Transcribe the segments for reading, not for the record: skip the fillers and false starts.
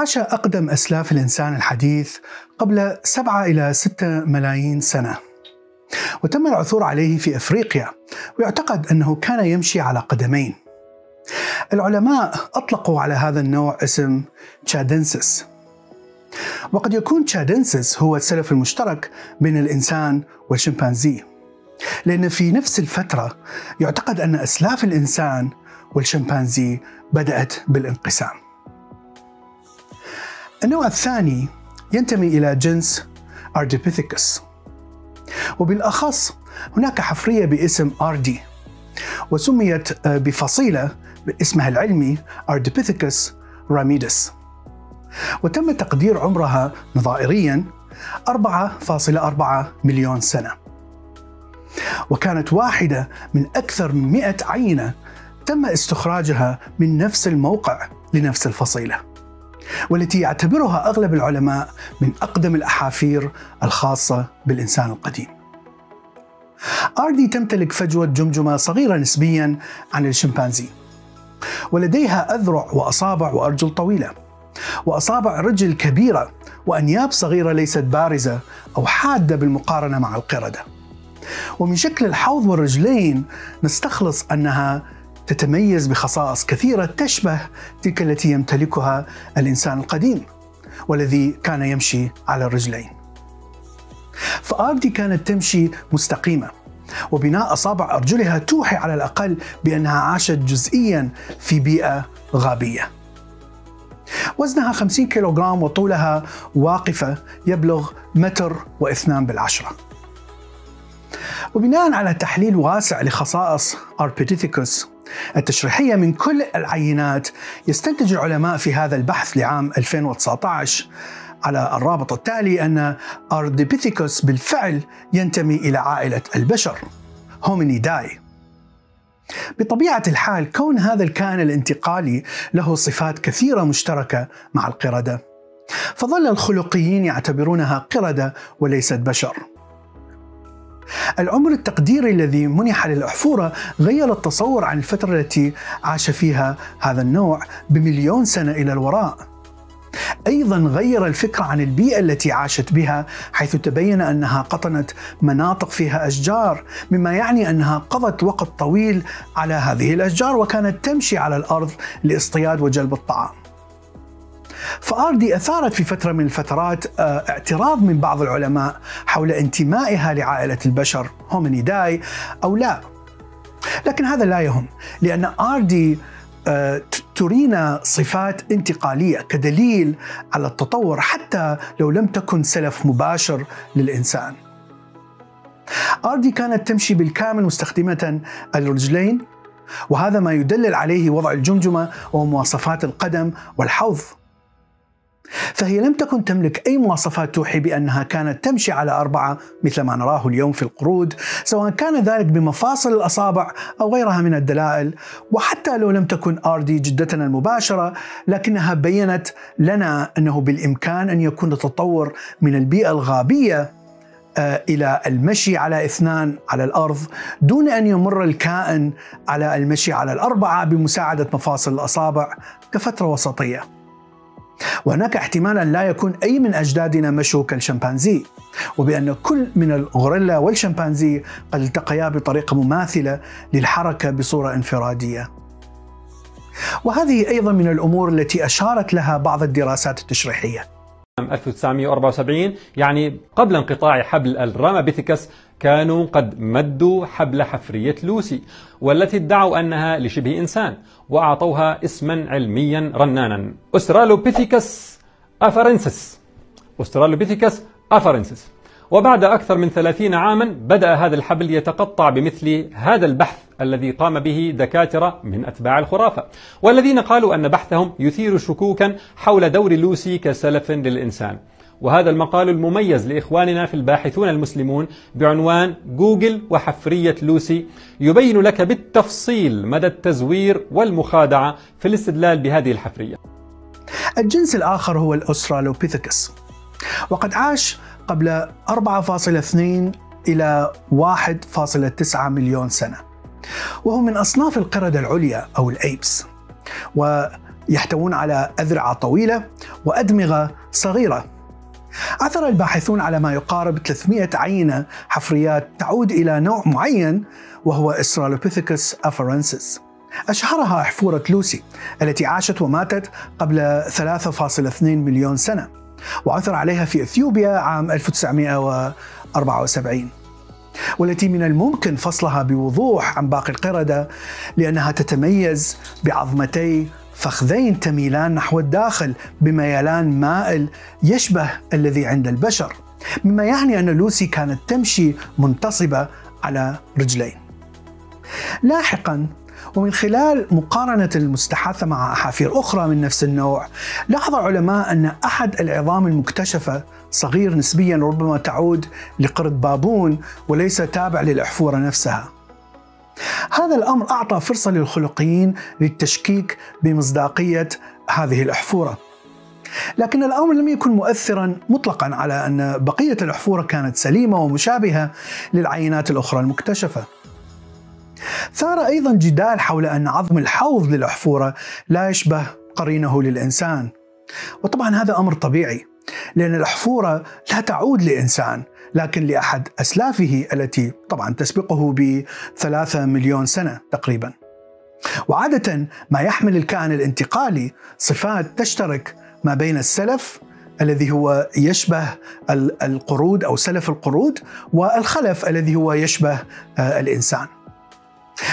عاش أقدم أسلاف الإنسان الحديث قبل 7 إلى 6 ملايين سنة، وتم العثور عليه في أفريقيا، ويعتقد أنه كان يمشي على قدمين. العلماء أطلقوا على هذا النوع اسم تشادنسيس، وقد يكون تشادنسيس هو السلف المشترك بين الإنسان والشمبانزي، لأن في نفس الفترة يعتقد أن أسلاف الإنسان والشمبانزي بدأت بالانقسام. النوع الثاني ينتمي إلى جنس أرديبيثيكوس، وبالأخص هناك حفرية باسم أردي، وسميت بفصيلة باسمها العلمي أرديبيثيكوس راميدوس، وتم تقدير عمرها نظائرياً 4.4 مليون سنة، وكانت واحدة من أكثر من 100 عينة تم استخراجها من نفس الموقع لنفس الفصيلة، والتي يعتبرها أغلب العلماء من أقدم الأحافير الخاصة بالإنسان القديم. أردي تمتلك فجوة جمجمة صغيرة نسبياً عن الشمبانزي، ولديها أذرع وأصابع وأرجل طويلة، وأصابع رجل كبيرة وأنياب صغيرة ليست بارزة أو حادة بالمقارنة مع القردة. ومن شكل الحوض والرجلين نستخلص أنها تتميز بخصائص كثيرة تشبه تلك التي يمتلكها الإنسان القديم والذي كان يمشي على الرجلين. فأردي كانت تمشي مستقيمة، وبناء أصابع أرجلها توحي على الأقل بأنها عاشت جزئياً في بيئة غابية. وزنها 50 كيلوغرام وطولها واقفة يبلغ 1.2 متر، وبناء على تحليل واسع لخصائص أرديبيثيكوس التشريحية من كل العينات، يستنتج العلماء في هذا البحث لعام 2019 على الرابط التالي أن أرديبيثيكوس بالفعل ينتمي إلى عائلة البشر هومينيداي. بطبيعة الحال كون هذا الكائن الانتقالي له صفات كثيرة مشتركة مع القردة، فظل الخلقيين يعتبرونها قردة وليست بشر. العمر التقديري الذي منح للأحفورة غير التصور عن الفترة التي عاش فيها هذا النوع بمليون سنة إلى الوراء. أيضا غير الفكرة عن البيئة التي عاشت بها، حيث تبين أنها قطنت مناطق فيها أشجار، مما يعني أنها قضت وقت طويل على هذه الأشجار وكانت تمشي على الأرض لإصطياد وجلب الطعام. فأردي أثارت في فترة من الفترات اعتراض من بعض العلماء حول انتمائها لعائلة البشر هومينيداي أو لا، لكن هذا لا يهم، لأن أردي ترينا صفات انتقالية كدليل على التطور حتى لو لم تكن سلف مباشر للإنسان. أردي كانت تمشي بالكامل مستخدمة الرجلين، وهذا ما يدلل عليه وضع الجمجمة ومواصفات القدم والحوض، فهي لم تكن تملك أي مواصفات توحي بأنها كانت تمشي على أربعة مثل ما نراه اليوم في القرود، سواء كان ذلك بمفاصل الأصابع أو غيرها من الدلائل. وحتى لو لم تكن أردي جدتنا المباشرة، لكنها بيّنت لنا أنه بالإمكان أن يكون التطور من البيئة الغابية إلى المشي على 2 على الأرض، دون أن يمر الكائن على المشي على ال4 بمساعدة مفاصل الأصابع كفترة وسطية. وهناك احتمال أن لا يكون أي من أجدادنا مشوا كالشمبانزي، وبأن كل من الغوريلا والشمبانزي قد التقيا بطريقة مماثلة للحركة بصورة انفرادية. وهذه أيضا من الأمور التي أشارت لها بعض الدراسات التشريحية. عام 1974 يعني قبل انقطاع حبل الرامابيثيكوس كانوا قد مدوا حبل حفرية لوسي، والتي ادعوا أنها لشبه إنسان، وأعطوها اسما علميا رنانا، أسترالوبيثيكوس أفارينسيس. أسترالوبيثيكوس أفارينسيس. وبعد أكثر من 30 عاما بدأ هذا الحبل يتقطع بمثل هذا البحث الذي قام به دكاترة من أتباع الخرافة، والذين قالوا أن بحثهم يثير شكوكا حول دور لوسي كسلف للإنسان. وهذا المقال المميز لإخواننا في الباحثون المسلمون بعنوان جوجل وحفرية لوسي يبين لك بالتفصيل مدى التزوير والمخادعة في الاستدلال بهذه الحفرية. الجنس الآخر هو الأسترالوبيثيكوس، وقد عاش قبل 4.2 إلى 1.9 مليون سنة، وهو من أصناف القردة العليا أو الأيبس، يحتوون على أذرع طويلة وأدمغة صغيرة. عثر الباحثون على ما يقارب 300 عينة حفريات تعود إلى نوع معين وهو أسترالوبيثيكوس أفارينسيس. أشهرها حفورة لوسي التي عاشت وماتت قبل 3.2 مليون سنة، وعثر عليها في إثيوبيا عام 1974، والتي من الممكن فصلها بوضوح عن باقي القردة لأنها تتميز بعظمتي فخذين تميلان نحو الداخل بميلان مائل يشبه الذي عند البشر، مما يعني أن لوسي كانت تمشي منتصبة على رجلين. لاحقاً ومن خلال مقارنة المستحاثة مع أحافير أخرى من نفس النوع، لاحظ العلماء أن أحد العظام المكتشفة صغير نسبياً، ربما تعود لقرد بابون وليس تابع للأحفورة نفسها. هذا الأمر أعطى فرصة للخلقيين للتشكيك بمصداقية هذه الأحفورة، لكن الأمر لم يكن مؤثراً مطلقاً على أن بقية الأحفورة كانت سليمة ومشابهة للعينات الأخرى المكتشفة. ثار أيضاً جدال حول أن عظم الحوض للأحفورة لا يشبه قرينه للإنسان، وطبعاً هذا أمر طبيعي لأن الأحفورة لا تعود لإنسان لكن لأحد أسلافه التي طبعاً تسبقه ب3 مليون سنة تقريباً. وعادة ما يحمل الكائن الانتقالي صفات تشترك ما بين السلف الذي هو يشبه القرود أو سلف القرود والخلف الذي هو يشبه الإنسان،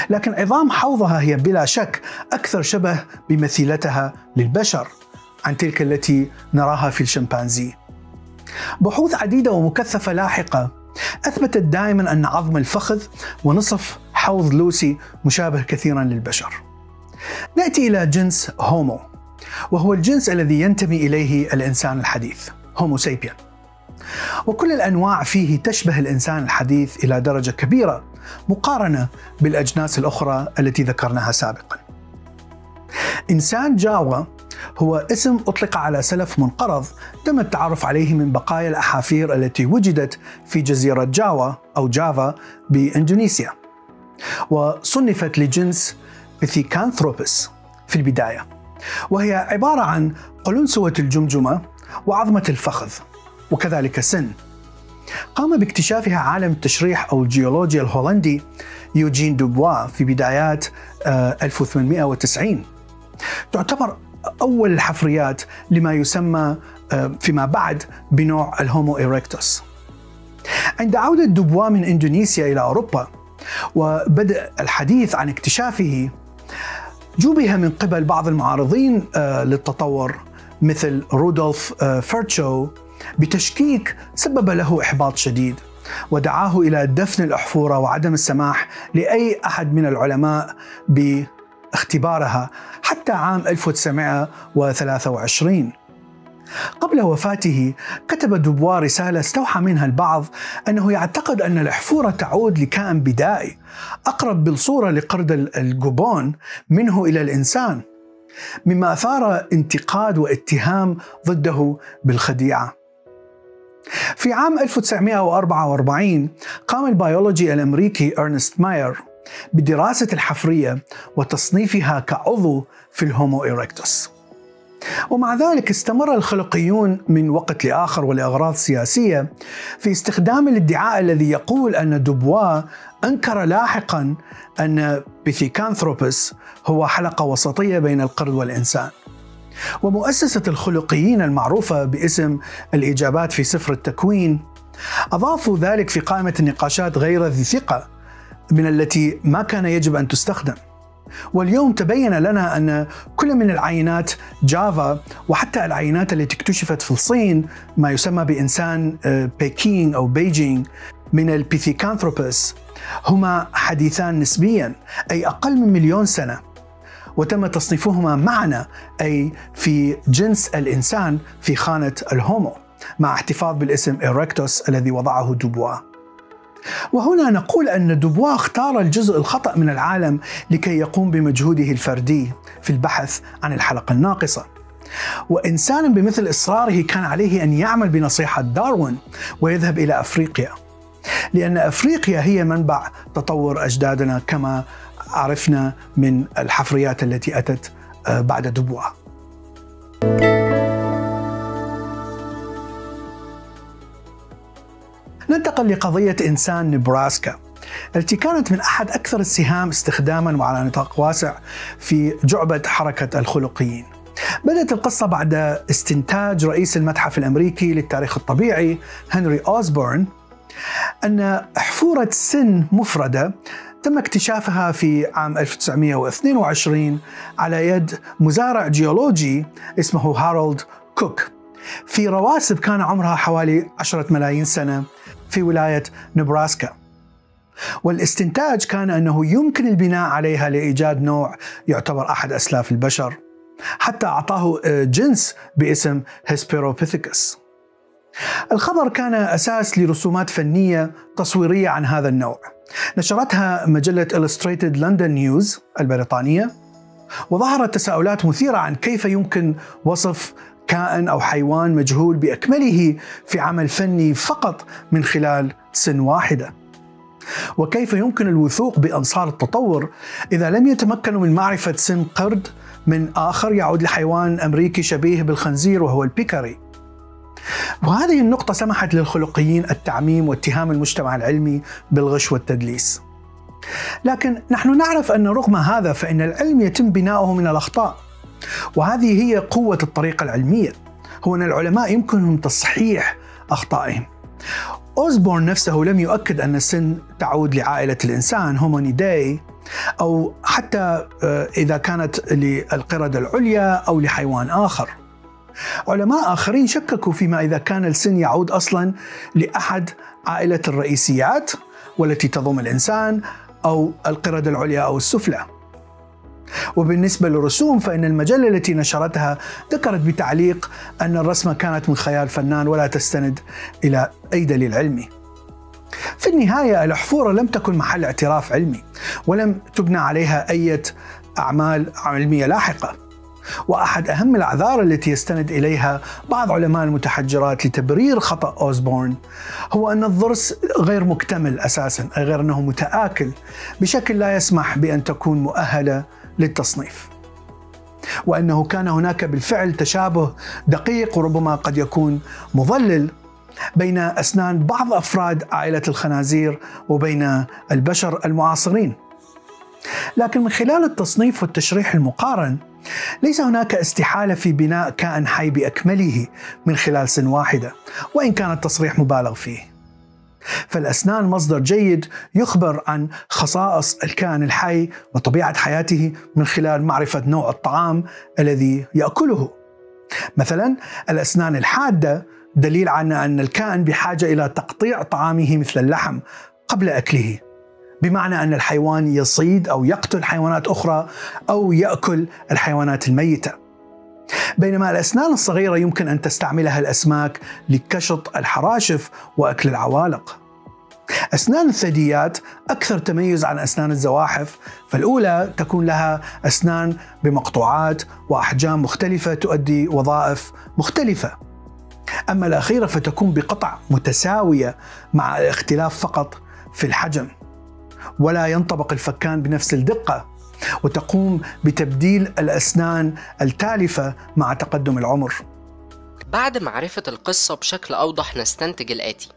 لكن عظام حوضها هي بلا شك أكثر شبه بمثيلتها للبشر عن تلك التي نراها في الشمبانزي. بحوث عديدة ومكثفة لاحقة أثبتت دائما أن عظم الفخذ ونصف حوض لوسي مشابه كثيرا للبشر. نأتي إلى جنس هومو، وهو الجنس الذي ينتمي إليه الإنسان الحديث هومو سابيان، وكل الأنواع فيه تشبه الإنسان الحديث إلى درجة كبيرة مقارنة بالأجناس الأخرى التي ذكرناها سابقا. إنسان جاوا هو اسم أطلق على سلف منقرض تم التعرف عليه من بقايا الأحافير التي وجدت في جزيرة جاوا أو جافا بإندونيسيا، وصنفت لجنس بيثيكانثروبوس في البداية، وهي عبارة عن قلنسوة الجمجمة وعظمة الفخذ وكذلك السن. قام باكتشافها عالم التشريح أو الجيولوجيا الهولندي يوجين دوبوا في بدايات 1890. تعتبر أول الحفريات لما يسمى فيما بعد بنوع الهومو إيركتوس. عند عودة دوبوا من إندونيسيا إلى أوروبا وبدأ الحديث عن اكتشافه، جوبها من قبل بعض المعارضين للتطور مثل رودولف فيرتشو بتشكيك سبب له إحباط شديد، ودعاه إلى دفن الأحفورة وعدم السماح لأي أحد من العلماء باختبارها حتى عام 1923. قبل وفاته كتب دوبوا رسالة استوحى منها البعض أنه يعتقد أن الأحفورة تعود لكائن بدائي أقرب بالصورة لقرد الجوبون منه إلى الإنسان، مما أثار انتقاد واتهام ضده بالخديعة. في عام 1944 قام البيولوجي الأمريكي إرنست ماير بدراسة الحفرية وتصنيفها كعضو في الهومو إيركتوس، ومع ذلك استمر الخلقيون من وقت لآخر ولأغراض سياسية في استخدام الادعاء الذي يقول أن دوبوا أنكر لاحقا أن بيثيكانثروبوس هو حلقة وسطية بين القرد والإنسان. ومؤسسة الخلقيين المعروفة باسم الإجابات في سفر التكوين أضافوا ذلك في قائمة النقاشات غير ذي ثقة من التي ما كان يجب أن تستخدم. واليوم تبين لنا أن كل من العينات جافا وحتى العينات التي اكتشفت في الصين ما يسمى بإنسان بكين أو بيجينغ من البيثيكانثروبوس هما حديثان نسبياً، أي أقل من مليون سنة، وتم تصنيفهما معنا أي في جنس الإنسان في خانة الهومو مع احتفاظ بالاسم إيركتوس الذي وضعه دوبوا. وهنا نقول أن دوبوا اختار الجزء الخطأ من العالم لكي يقوم بمجهوده الفردي في البحث عن الحلقة الناقصة، وإنسانا بمثل إصراره كان عليه أن يعمل بنصيحة داروين ويذهب إلى أفريقيا، لأن أفريقيا هي منبع تطور أجدادنا كما عرفنا من الحفريات التي أتت بعد دوبوا. ننتقل لقضية إنسان نبراسكا التي كانت من أحد أكثر السهام استخداماً وعلى نطاق واسع في جعبة حركة الخلقيين. بدأت القصة بعد استنتاج رئيس المتحف الأمريكي للتاريخ الطبيعي هنري أوزبورن أن أحفورة سن مفردة تم اكتشافها في عام 1922 على يد مزارع جيولوجي اسمه هارولد كوك في رواسب كان عمرها حوالي 10 ملايين سنة في ولاية نبراسكا، والاستنتاج كان أنه يمكن البناء عليها لإيجاد نوع يعتبر أحد أسلاف البشر، حتى أعطاه جنس باسم هيسبيروبيثيكوس. الخبر كان أساس لرسومات فنية تصويرية عن هذا النوع نشرتها مجلة Illustrated London News البريطانية، وظهرت تساؤلات مثيرة عن كيف يمكن وصف كائن أو حيوان مجهول بأكمله في عمل فني فقط من خلال سن واحدة، وكيف يمكن الوثوق بأنصار التطور إذا لم يتمكنوا من معرفة سن قرد من آخر يعود لحيوان أمريكي شبيه بالخنزير وهو البيكاري. وهذه النقطة سمحت للخلقيين التعميم واتهام المجتمع العلمي بالغش والتدليس، لكن نحن نعرف أن رغم هذا فإن العلم يتم بناؤه من الأخطاء، وهذه هي قوة الطريقة العلمية، هو أن العلماء يمكنهم تصحيح أخطائهم. أوزبورن نفسه لم يؤكد أن السن تعود لعائلة الإنسان هومينيداي أو حتى إذا كانت للقردة العليا أو لحيوان آخر. علماء آخرين شككوا فيما إذا كان السن يعود أصلا لأحد عائلة الرئيسيات والتي تضم الإنسان أو القردة العليا أو السفلى. وبالنسبة للرسوم فإن المجلة التي نشرتها ذكرت بتعليق أن الرسمة كانت من خيال فنان ولا تستند إلى أي دليل علمي. في النهاية الأحفورة لم تكن محل اعتراف علمي ولم تبنى عليها أي أعمال علمية لاحقة، وأحد أهم الأعذار التي يستند إليها بعض علماء المتحجرات لتبرير خطأ أوزبورن هو أن الضرس غير مكتمل أساساً، أي غير أنه متآكل بشكل لا يسمح بأن تكون مؤهلة للتصنيف، وأنه كان هناك بالفعل تشابه دقيق وربما قد يكون مضلل بين أسنان بعض أفراد عائلة الخنازير وبين البشر المعاصرين. لكن من خلال التصنيف والتشريح المقارن ليس هناك استحالة في بناء كائن حي بأكمله من خلال سن واحدة، وإن كان التصريح مبالغ فيه، فالأسنان مصدر جيد يخبر عن خصائص الكائن الحي وطبيعة حياته من خلال معرفة نوع الطعام الذي يأكله. مثلا الأسنان الحادة دليل على أن الكائن بحاجة إلى تقطيع طعامه مثل اللحم قبل أكله، بمعنى أن الحيوان يصيد أو يقتل حيوانات أخرى أو يأكل الحيوانات الميتة، بينما الأسنان الصغيرة يمكن أن تستعملها الأسماك لكشط الحراشف وأكل العوالق. أسنان الثدييات أكثر تميز عن أسنان الزواحف، فالأولى تكون لها أسنان بمقطوعات وأحجام مختلفة تؤدي وظائف مختلفة، أما الأخيرة فتكون بقطع متساوية مع الاختلاف فقط في الحجم، ولا ينطبق الفكان بنفس الدقة، وتقوم بتبديل الأسنان التالفة مع تقدم العمر. بعد معرفة القصة بشكل أوضح نستنتج الآتي: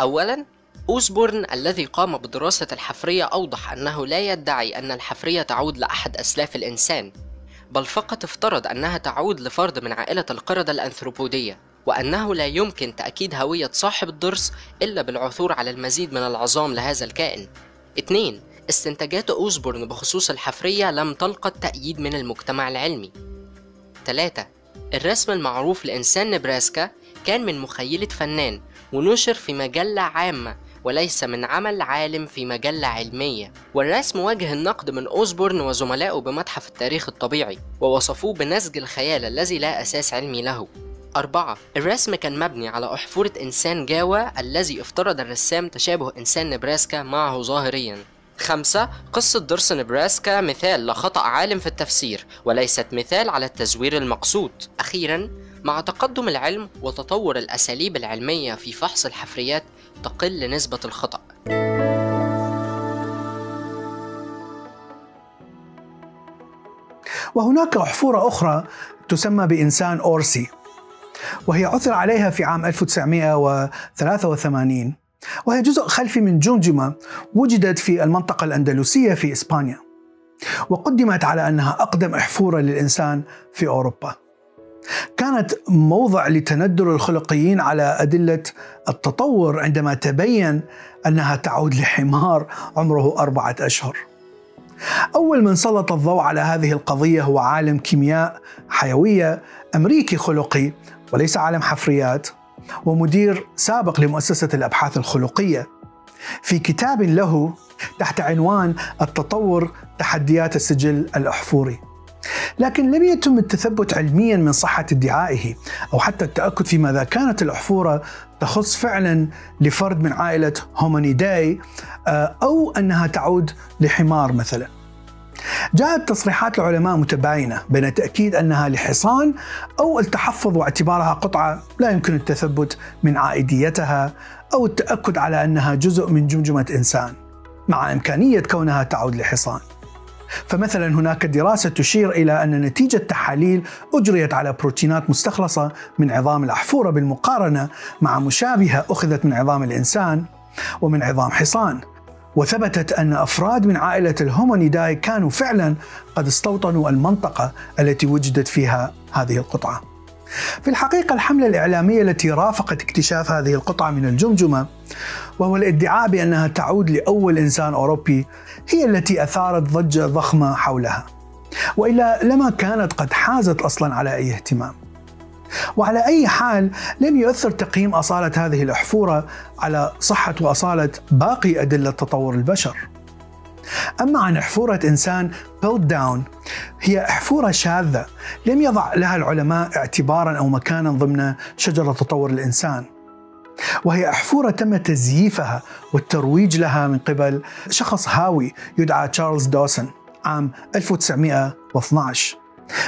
أولاً، أوزبورن الذي قام بدراسة الحفرية أوضح أنه لا يدعي أن الحفرية تعود لأحد أسلاف الإنسان، بل فقط افترض أنها تعود لفرد من عائلة القردة الأنثروبودية، وأنه لا يمكن تأكيد هوية صاحب الضرس إلا بالعثور على المزيد من العظام لهذا الكائن. 2. استنتاجات أوزبورن بخصوص الحفرية لم تلقى التأييد من المجتمع العلمي. 3. الرسم المعروف لإنسان نبراسكا كان من مخيلة فنان ونشر في مجلة عامة وليس من عمل عالم في مجلة علمية، والرسم واجه النقد من أوزبورن وزملائه بمتحف التاريخ الطبيعي ووصفوه بنسج الخيال الذي لا أساس علمي له. 4. الرسم كان مبني على أحفورة إنسان جاوا الذي افترض الرسام تشابه إنسان نبراسكا معه ظاهريا. 5. قصة ضرس نبراسكا مثال لخطأ عالم في التفسير وليست مثال على التزوير المقصود. أخيرا، مع تقدم العلم وتطور الأساليب العلمية في فحص الحفريات تقل نسبة الخطأ. وهناك أحفورة أخرى تسمى بإنسان أورسي، وهي عثر عليها في عام 1983 وهي جزء خلفي من جمجمة وجدت في المنطقة الأندلسية في إسبانيا، وقدمت على أنها أقدم أحفورة للإنسان في أوروبا. كانت موضع لتندر الخلقيين على أدلة التطور عندما تبين أنها تعود لحمار عمره 4 أشهر. أول من سلط الضوء على هذه القضية هو عالم كيمياء حيوية أمريكي خلقي وليس عالم حفريات، ومدير سابق لمؤسسة الأبحاث الخلقية، في كتاب له تحت عنوان التطور تحديات السجل الأحفوري. لكن لم يتم التثبت علميا من صحة ادعائه أو حتى التأكد في ماذا كانت الأحفورة تخص فعلا لفرد من عائلة هومينيداي أو أنها تعود لحمار مثلا. جاءت تصريحات العلماء متباينة بين تأكيد أنها لحصان أو التحفظ واعتبارها قطعة لا يمكن التثبت من عائديتها أو التأكد على أنها جزء من جمجمة إنسان، مع إمكانية كونها تعود لحصان. فمثلا هناك دراسة تشير إلى أن نتيجة تحاليل أجريت على بروتينات مستخلصة من عظام الأحفورة بالمقارنة مع مشابهة أخذت من عظام الإنسان ومن عظام حصان، وثبتت أن أفراد من عائلة الهومينيداي كانوا فعلا قد استوطنوا المنطقة التي وجدت فيها هذه القطعة. في الحقيقة الحملة الإعلامية التي رافقت اكتشاف هذه القطعة من الجمجمة، وهو الادعاء بأنها تعود لأول إنسان أوروبي، هي التي أثارت ضجة ضخمة حولها، وإلا لما كانت قد حازت أصلا على أي اهتمام. وعلى أي حال لم يؤثر تقييم أصالة هذه الأحفورة على صحة وأصالة باقي أدلة تطور البشر. أما عن أحفورة إنسان بيلتداون، هي أحفورة شاذة لم يضع لها العلماء اعتبارا أو مكانا ضمن شجرة تطور الإنسان، وهي أحفورة تم تزييفها والترويج لها من قبل شخص هاوي يدعى تشارلز دوسن عام 1912.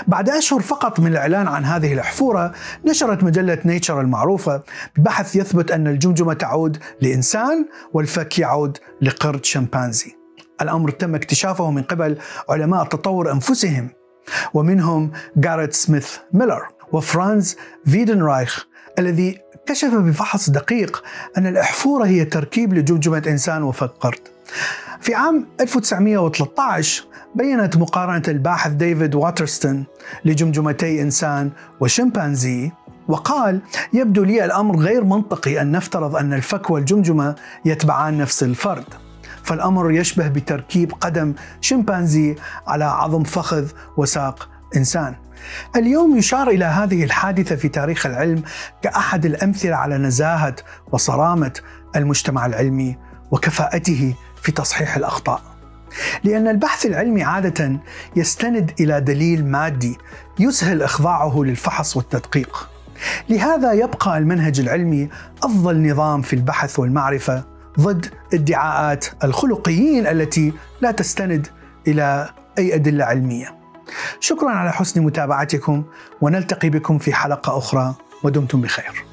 بعد أشهر فقط من الإعلان عن هذه الأحفورة، نشرت مجلة نيتشر المعروفة ببحث يثبت أن الجمجمة تعود لإنسان والفك يعود لقرد شمبانزي. الأمر تم اكتشافه من قبل علماء التطور أنفسهم، ومنهم جاريت سميث ميلر وفرانز فيدنرايخ، الذي كشف بفحص دقيق أن الأحفورة هي تركيب لجمجمة إنسان وفك قرد. في عام 1913 بيّنت مقارنة الباحث ديفيد واترستون لجمجمتي إنسان وشمبانزي، وقال: يبدو لي الأمر غير منطقي أن نفترض أن الفك والجمجمة يتبعان نفس الفرد، فالأمر يشبه بتركيب قدم شمبانزي على عظم فخذ وساق إنسان. اليوم يشار إلى هذه الحادثة في تاريخ العلم كأحد الأمثلة على نزاهة وصرامة المجتمع العلمي وكفاءته في تصحيح الأخطاء، لأن البحث العلمي عادة يستند إلى دليل مادي يسهل إخضاعه للفحص والتدقيق. لهذا يبقى المنهج العلمي أفضل نظام في البحث والمعرفة ضد ادعاءات الخلقيين التي لا تستند إلى أي أدلة علمية. شكرا على حسن متابعتكم، ونلتقي بكم في حلقة أخرى، ودمتم بخير.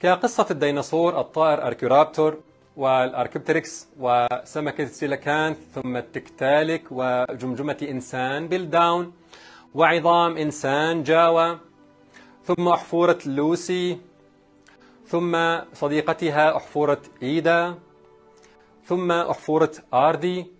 كقصة الديناصور، الطائر أركيورابتور، والأركيبتريكس، وسمكة السيلاكانث، ثم التكتاليك، وجمجمة إنسان بيلتداون، وعظام إنسان جاوا، ثم أحفورة لوسي، ثم صديقتها أحفورة إيدا، ثم أحفورة أردي.